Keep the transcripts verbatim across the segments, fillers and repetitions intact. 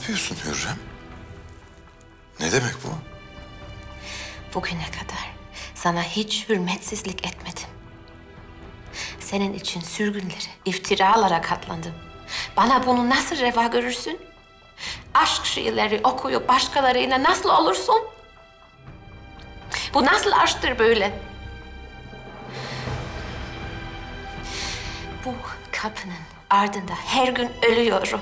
yapıyorsun Hürrem? Ne demek bu? Bugüne kadar sana hiç hürmetsizlik etmedim. Senin için sürgünlere, iftiralara katlandım. Bana bunu nasıl reva görürsün? Aşk şiirleri okuyup başkalarıyla nasıl olursun? Bu nasıl aşktır böyle? Bu kapının ardında her gün ölüyorum.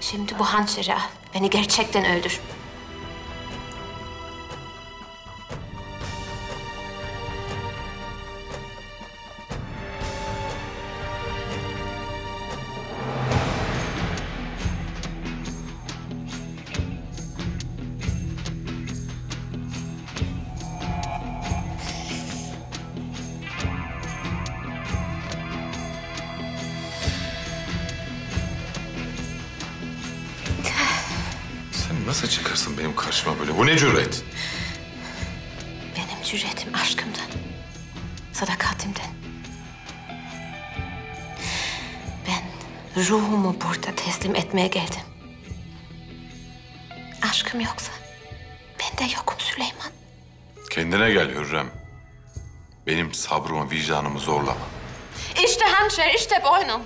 Şimdi bu hançeri al, beni gerçekten öldür. Nasıl çıkarsın benim karşıma böyle? Bu ne cüret? Benim cüretim aşkımdan, sadakatimden. Ben ruhumu burada teslim etmeye geldim. Aşkım yoksa ben de yokum Süleyman. Kendine gel Hürrem. Benim sabrımı, vicdanımı zorlama. İşte hançer, işte boynum.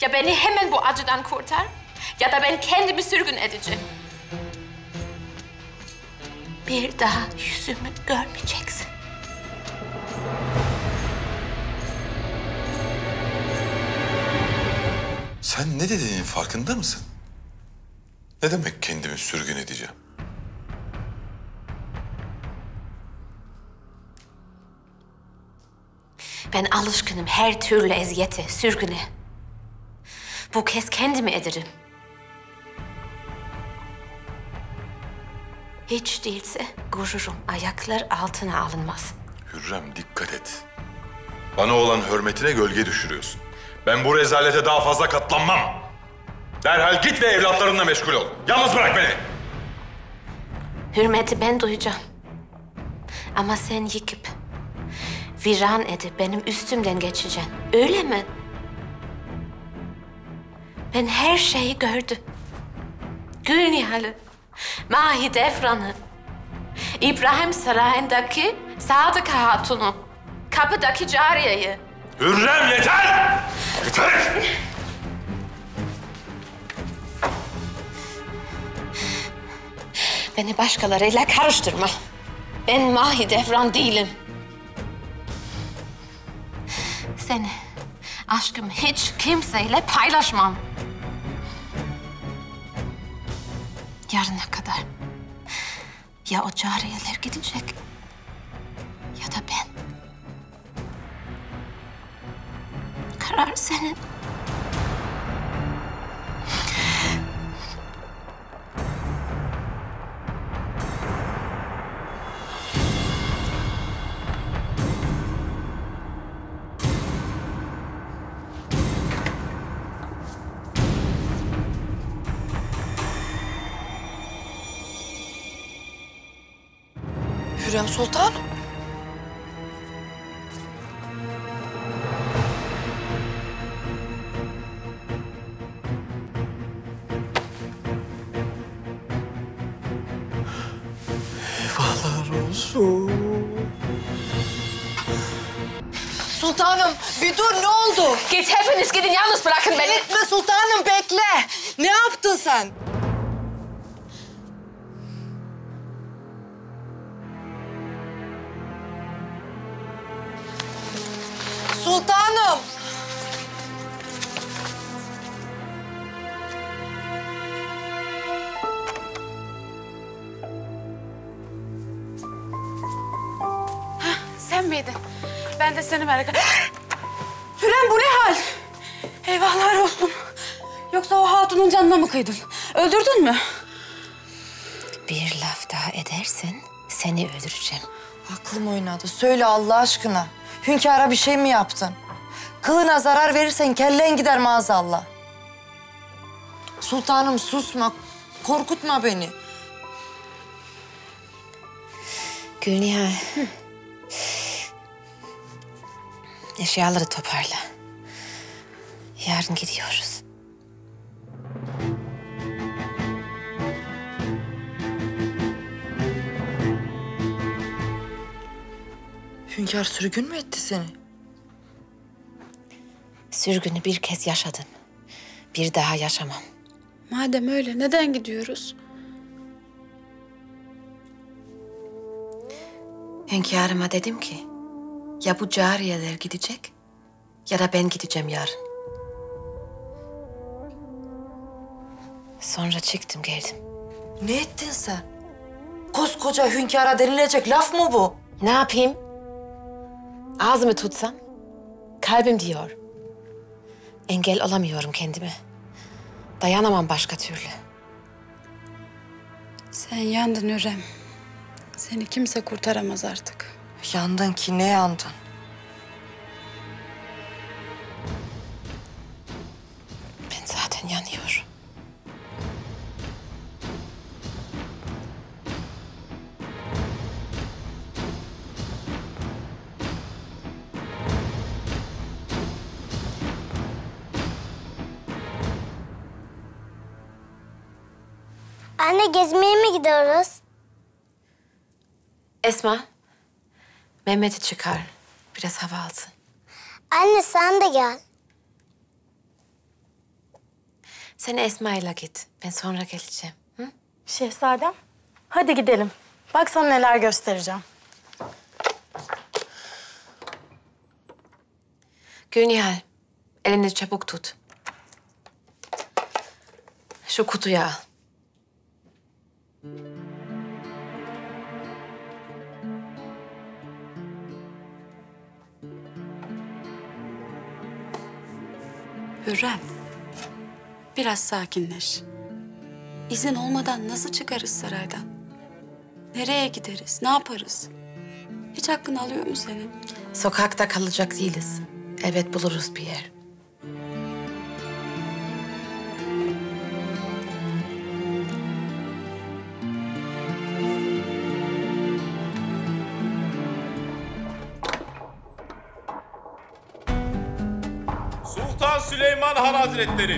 Ya beni hemen bu acıdan kurtar ya da ben kendimi sürgün edeceğim. Bir daha yüzümü görmeyeceksin. Sen ne dediğinin farkında mısın? Ne demek kendimi sürgün edeceğim? Ben alışkınım her türlü eziyete, sürgüne. Bu kez kendimi ederim. Hiç değilse gururum ayaklar altına alınmaz. Hürrem dikkat et. Bana olan hürmetine gölge düşürüyorsun. Ben bu rezalete daha fazla katlanmam. Derhal git ve evlatlarınla meşgul ol. Yalnız bırak beni. Hürmeti ben duyacağım. Ama sen yıkıp, viran edip benim üstümden geçeceksin. Öyle mi? Ben her şeyi gördüm. Gülnihal'i, Mahidevran'ı, İbrahim Sarayı'ndaki Sadık Hatun'u, kapıdaki cariyeyi. Hürrem yeter! Yeter! Beni başkalarıyla karıştırma. Ben Mahidevran değilim. Seni, aşkımı hiç kimseyle paylaşmam. Yarına kadar ya o cariyeler gidecek ya da ben. Karar senin. Hürrem Sultan. Eyvallah olsun. Sultanım bir dur, ne oldu? Git hepiniz gidin, yalnız bırakın beni. Gitme sultanım, bekle. Ne yaptın sen? Sultanım! Hah, sen miydin? Ben de seni merak ettim. Hürrem, bu ne hal? Eyvahlar olsun. Yoksa o hatunun canına mı kıydın? Öldürdün mü? Bir laf daha edersen seni öldüreceğim. Aklım oynadı. Söyle Allah aşkına. Hünkâr'a bir şey mi yaptın? Kılına zarar verirsen kellen gider maazallah. Sultanım susma, korkutma beni. Gülnihal, eşyaları toparla. Yarın gidiyoruz. Hünkâr sürgün mü etti seni? Sürgünü bir kez yaşadım. Bir daha yaşamam. Madem öyle neden gidiyoruz? Hünkârıma dedim ki ya bu cariyeler gidecek ya da ben gideceğim yarın. Sonra çıktım geldim. Ne ettin sen? Koskoca hünkâra denilecek laf mı bu? Ne yapayım? Ağzımı tutsam kalbim diyor. Engel olamıyorum kendime. Dayanamam başka türlü. Sen yandın Hürrem. Seni kimse kurtaramaz artık. Yandın ki ne yandın? Ben zaten yanıyorum. Anne, gezmeye mi gidiyoruz? Esma, Mehmet'i çıkar. Biraz hava alsın. Anne, sen de gel. Sen Esma'yla git. Ben sonra geleceğim. Hı? Şehzadem, hadi gidelim. Bak sana neler göstereceğim. Gülnihal, elini çabuk tut. Şu kutuya al. Hürrem, biraz sakinleş. İzin olmadan nasıl çıkarız saraydan? Nereye gideriz, ne yaparız? Hiç aklın alıyor mu senin? Sokakta kalacak değiliz. Evet, buluruz bir yer. Süleyman Han Hazretleri.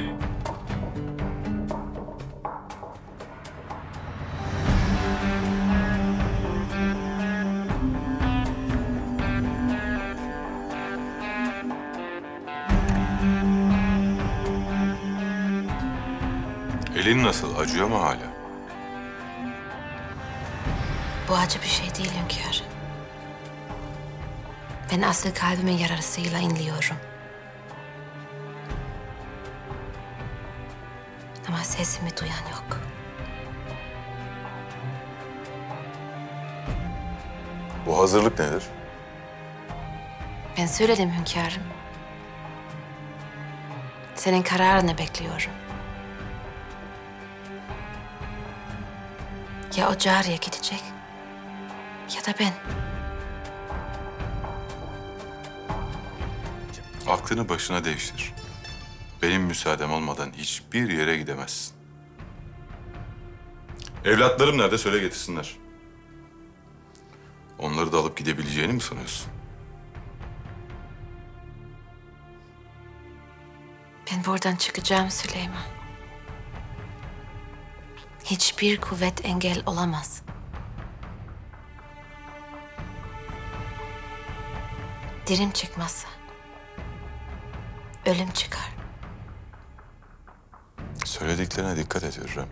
Elin nasıl? Acıyor mu hala? Bu acı bir şey değil hünkâr. Ben asıl kalbimin yarasıyla inliyorum. Ama sesimi duyan yok. Bu hazırlık nedir? Ben söyledim hünkârım. Senin kararını bekliyorum. Ya o cariye gidecek ya da ben. Aklını başına değiştir. Benim müsaadem olmadan hiçbir yere gidemezsin. Evlatlarım nerede? Söyle getirsinler. Onları da alıp gidebileceğini mi sanıyorsun? Ben buradan çıkacağım Süleyman. Hiçbir kuvvet engel olamaz. Dirim çıkmazsa ölüm çıkar. Söylediklerine dikkat et Hürrem.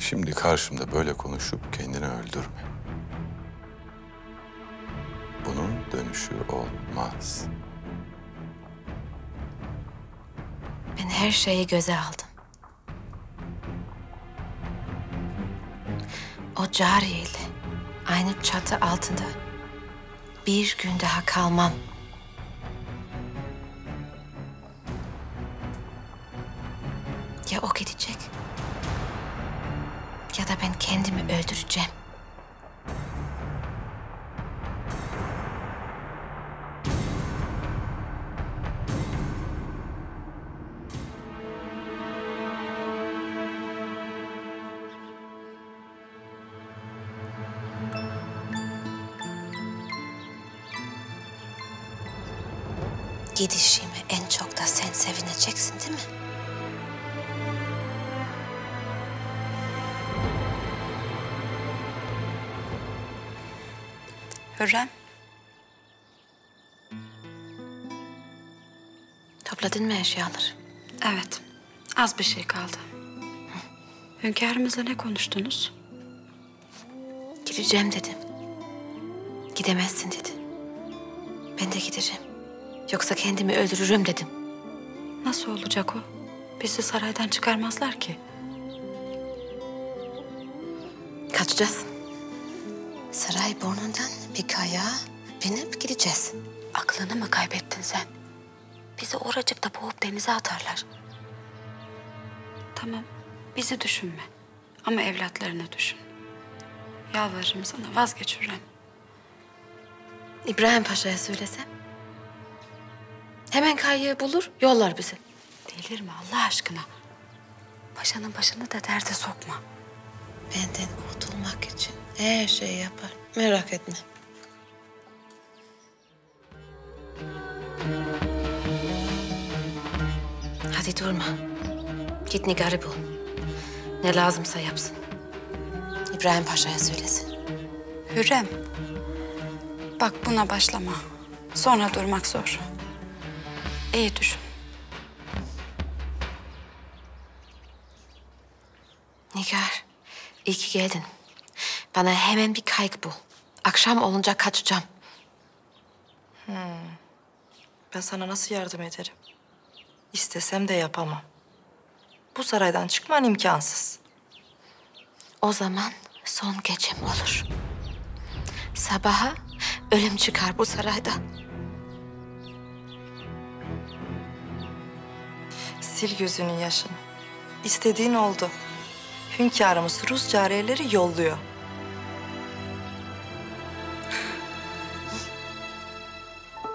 Şimdi karşımda böyle konuşup kendini öldürme. Bunun dönüşü olmaz. Ben her şeyi göze aldım. O cariyeyle aynı çatı altında bir gün daha kalmam. Ya o gidecek ya da ben kendimi öldüreceğim. Gidişimi en çok da sen sevineceksin değil mi? Hürrem, Topladın mı eşyaları? Evet. Az bir şey kaldı. Hı. Hünkârımızla ne konuştunuz? Gideceğim dedim. Gidemezsin dedi. Ben de gideceğim. Yoksa kendimi öldürürüm dedim. Nasıl olacak o? Bizi saraydan çıkarmazlar ki. Kaçacağız. Saray burnundan bir kaya binip gideceğiz. Aklını mı kaybettin sen? Bizi oracıkta boğup denize atarlar. Tamam, bizi düşünme. Ama evlatlarını düşün. Yalvarırım sana, vazgeç Hürrem. İbrahim Paşa'ya söylesem? Hemen kayayı bulur, yollar bizi. Delirme Allah aşkına. Paşanın başını da derde sokma. Benden kurtulmak için her şeyi yapar. Merak etme. Hadi durma. Git Nigar'ı bul. Ne lazımsa yapsın. İbrahim Paşa'ya söylesin. Hürrem. Bak buna başlama. Sonra durmak zor. İyi düşün. Nigar, iyi ki geldin. Bana hemen bir kayık bul. Akşam olunca kaçacağım. Hmm. Ben sana nasıl yardım ederim? İstesem de yapamam. Bu saraydan çıkman imkansız. O zaman son gecem olur. Sabaha ölüm çıkar bu saraydan. Sil gözünün yaşını. İstediğin oldu. Hünkârımız Rus cariyeleri yolluyor.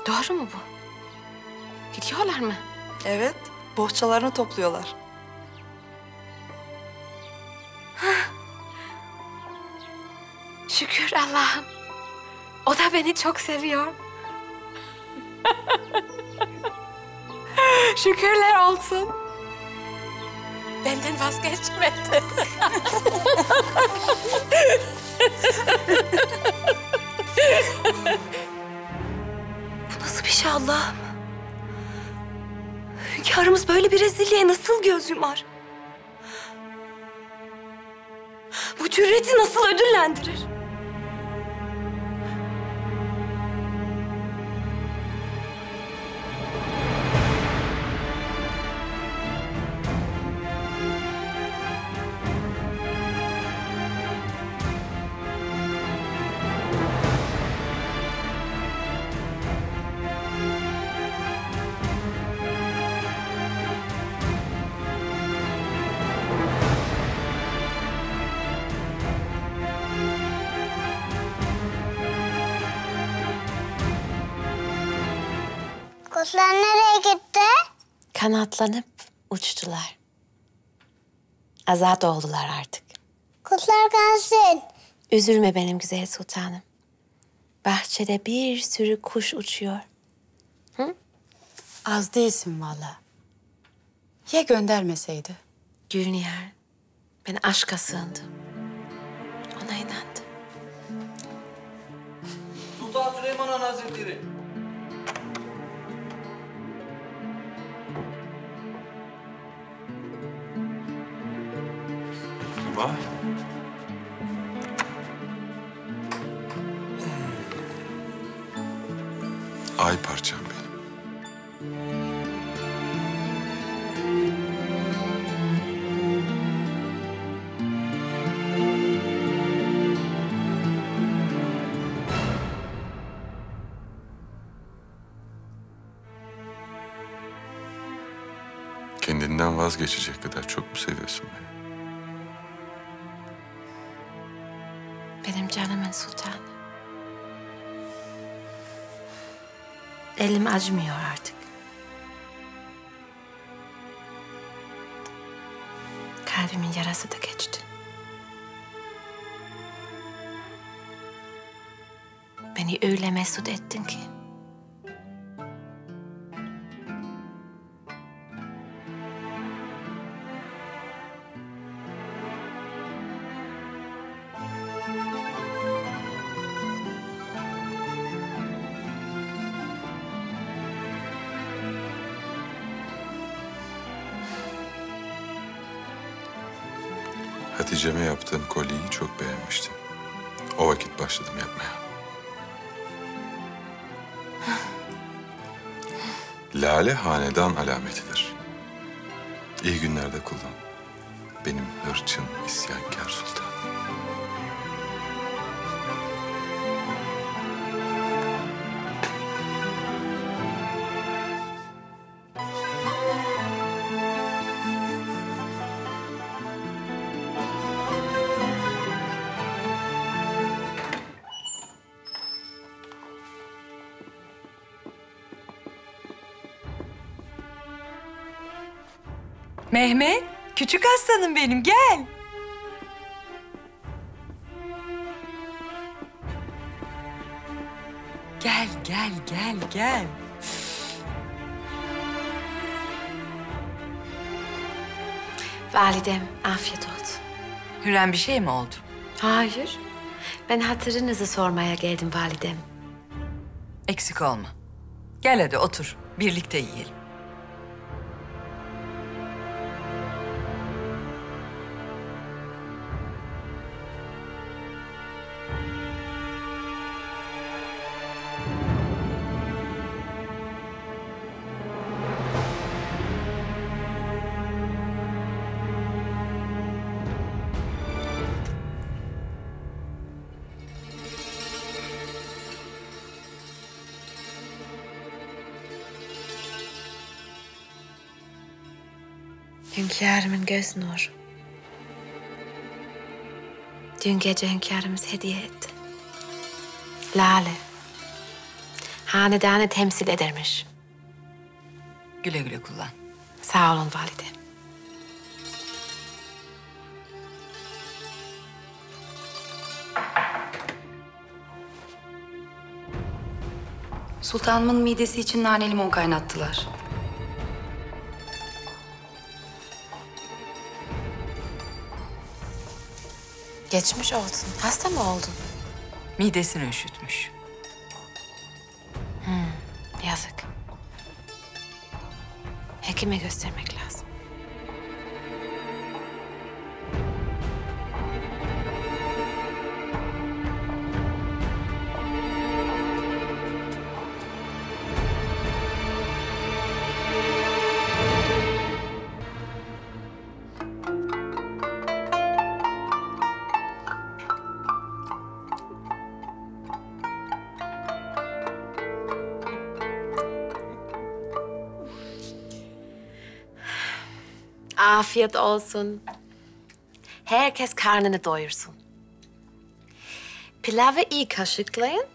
Doğru mu bu? Gidiyorlar mı? Evet, bohçalarını topluyorlar. Şükür Allah'ım. O da beni çok seviyor. Şükürler olsun. Benden vazgeçmedi. Bu nasıl bir şey Allah'ım? Hünkârımız böyle bir rezilliğe nasıl göz yumar? Bu cüreti nasıl ödüllendirir? Kuşlar nereye gitti? Kanatlanıp uçtular. Azat oldular artık. Kuşlar kalsın. Üzülme benim güzel sultanım. Bahçede bir sürü kuş uçuyor. Hı? Az değilsin vallahi. Ya göndermeseydi? Gülnihal, ben aşka sığındım. Ona inandım. Sultan Süleyman Han Hazretleri. Vay. Ay parçam benim. Kendinden vazgeçecek kadar çok mu seviyorsun beni? Benim canımın sultanı. Elim acımıyor artık. Kalbimin yarası da geçti. Beni öyle mesut ettin ki. Hatice'me yaptığım kolyeyi çok beğenmiştim. O vakit başladım yapmaya. Lale hanedan alametidir. İyi günlerde kullan. Benim hırçın, isyankâr sultan. Mehmet, küçük aslanım benim, gel. Gel, gel, gel, gel. Validem, afiyet olsun. Hürrem, bir şey mi oldu? Hayır, ben hatırınızı sormaya geldim validem. Eksik olma. Gel hadi otur, birlikte yiyelim. Hünkârımın göz nuru. Dün gece hünkârımız hediye etti. Lale. Hanedanı temsil edermiş. Güle güle kullan. Sağ olun validem. Sultanımın midesi için nane limon kaynattılar. Geçmiş olsun. Hasta mı oldun? Midesini üşütmüş. Hmm, yazık. Hekime göstermek lazım. Afiyet olsun. Herkes karnını doyursun. Pilavı iyi kaşıklayın.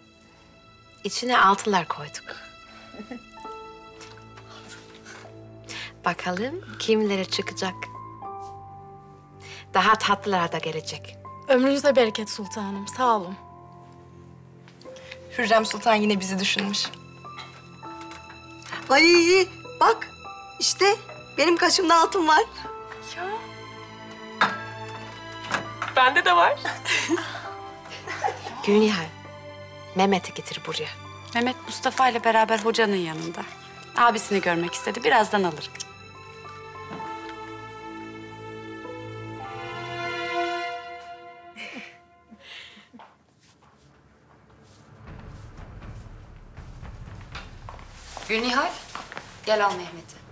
İçine altınlar koyduk. Bakalım kimlere çıkacak. Daha tatlılar da gelecek. Ömrünüze bereket sultanım. Sağ olun. Hürrem Sultan yine bizi düşünmüş. Ay bak işte benim kaşımda altın var. Ya. Bende de var. Gülnihal, Mehmet'i getir buraya. Mehmet Mustafa ile beraber hocanın yanında. Abisini görmek istedi. Birazdan alırım. Gülnihal, gel al Mehmet'i.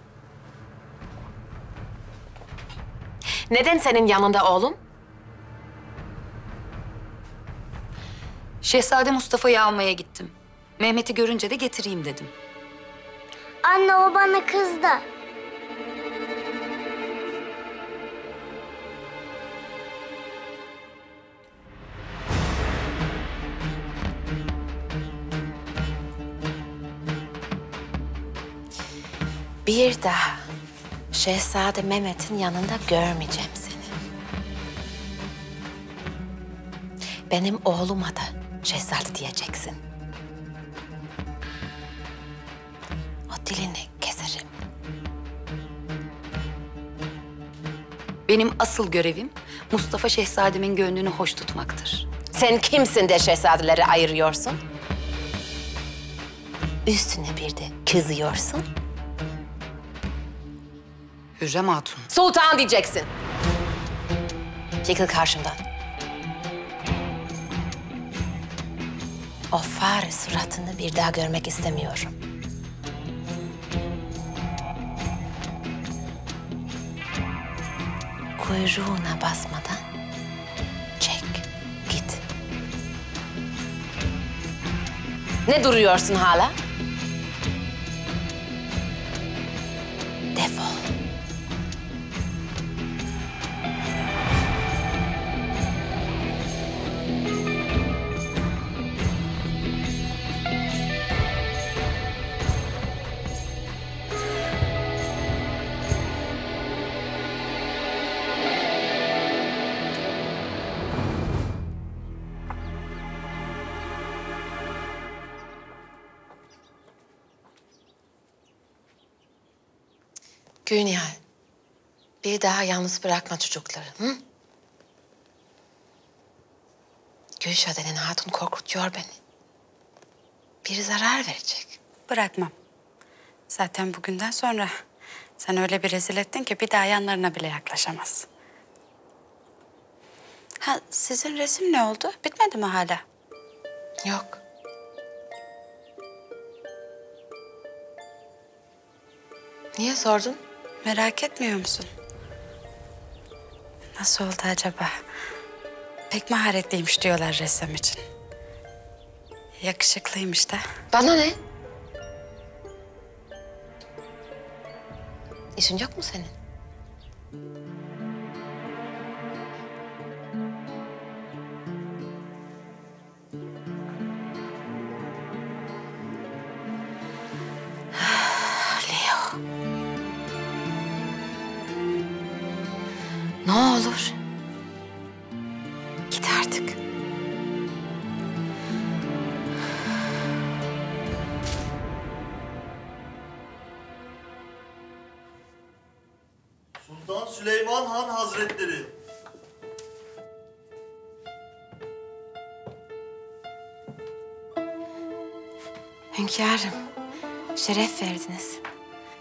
Neden senin yanında oğlum? Şehzade Mustafa'yı almaya gittim. Mehmet'i görünce de getireyim dedim. Anne, o bana kızdı. Bir daha Şehzade Mehmet'in yanında görmeyeceğim seni. Benim oğluma da şehzade diyeceksin. O dilini keserim. Benim asıl görevim Mustafa şehzademin gönlünü hoş tutmaktır. Sen kimsin de şehzadeleri ayırıyorsun? Üstüne bir de kızıyorsun. Hürrem Hatun. Sultan diyeceksin. Çekil karşımdan. O fare suratını bir daha görmek istemiyorum. Kuyruğuna basmadan çek, git. Ne duruyorsun hala? Defol. Güneyel, bir daha yalnız bırakma çocukları, hı? Gülşah denen hatun korkutuyor beni. Biri zarar verecek. Bırakmam. Zaten bugünden sonra sen öyle bir rezil ettin ki bir daha yanlarına bile yaklaşamaz. Ha, sizin resim ne oldu? Bitmedi mi hala? Yok. Niye sordun? Merak etmiyor musun? Nasıl oldu acaba? Pek maharetliymiş diyorlar ressam için. Yakışıklıymış da. Bana ne? İşin yok mu senin? Ne olur, git artık. Sultan Süleyman Han Hazretleri. Hünkârım, şeref verdiniz.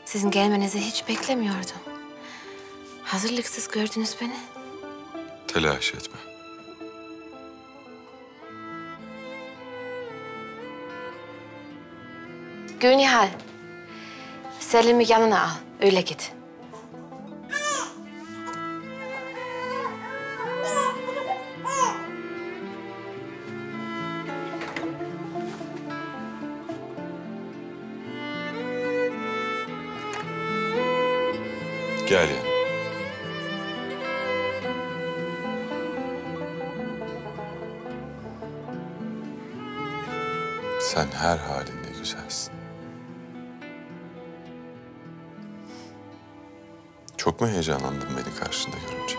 Sizin gelmenizi hiç beklemiyordum. Hazırlıksız gördünüz beni. Telaş etme. Gülnihal, Selim'i yanına al, öyle git. Gel ya. Sen her halinde güzelsin. Çok mu heyecanlandın beni karşında görünce?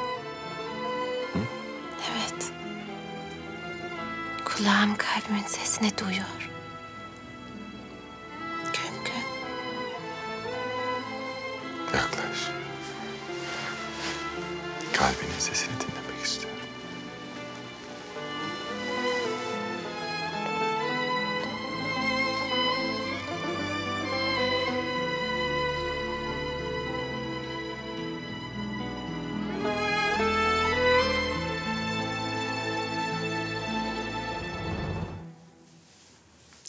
Hı? Evet. Kulağım kalbimin sesini duyuyor. Güm güm. Yaklaş. Kalbinin sesini dinlemek istiyorum.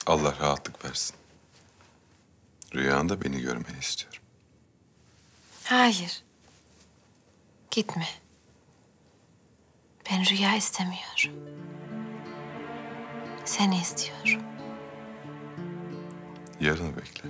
Allah rahatlık versin. Rüyanda beni görmeni istiyorum. Hayır. Gitme. Ben rüya istemiyorum. Seni istiyorum. Yarını bekle.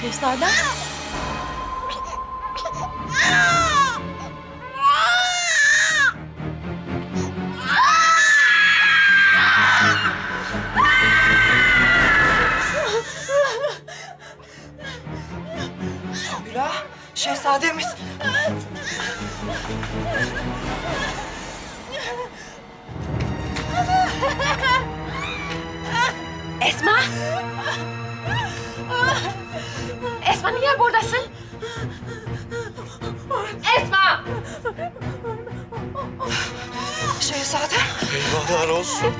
Şehzadem. Gülah, şehzademiz. Esma! Esma, niye buradasın? Esma! Şehzadem. Eyvahlar olsun.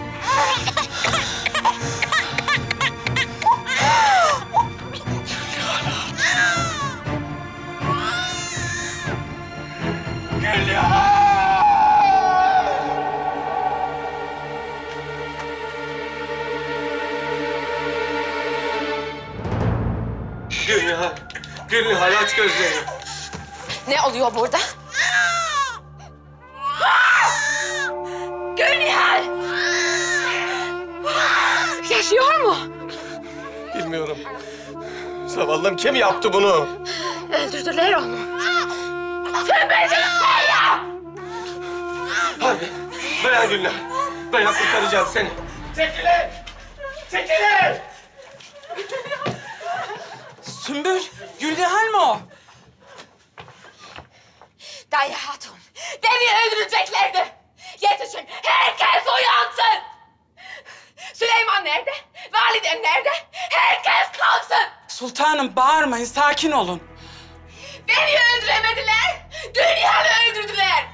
Gülnihan! Gülnihal, Gülnihal aç gözlerini. Ne oluyor burada? Gülnihal! Yaşıyor mu? Bilmiyorum. Zavallım kim yaptı bunu? Öldürdüler onu. Sen beni yap! Hadi, dayan Gülnihal. Dayan, kurtaracağım seni. Çekilin! Çekilin! Sümbül, Gülnihal mi o? Tayyip Hatun, beni öldüreceklerdi. Yetişin, herkes uyansın. Süleyman nerede? Validem nerede? Herkes kalksın. Sultanım, bağırmayın, sakin olun. Beni öldüremediler, Gülnihal'ı öldürdüler.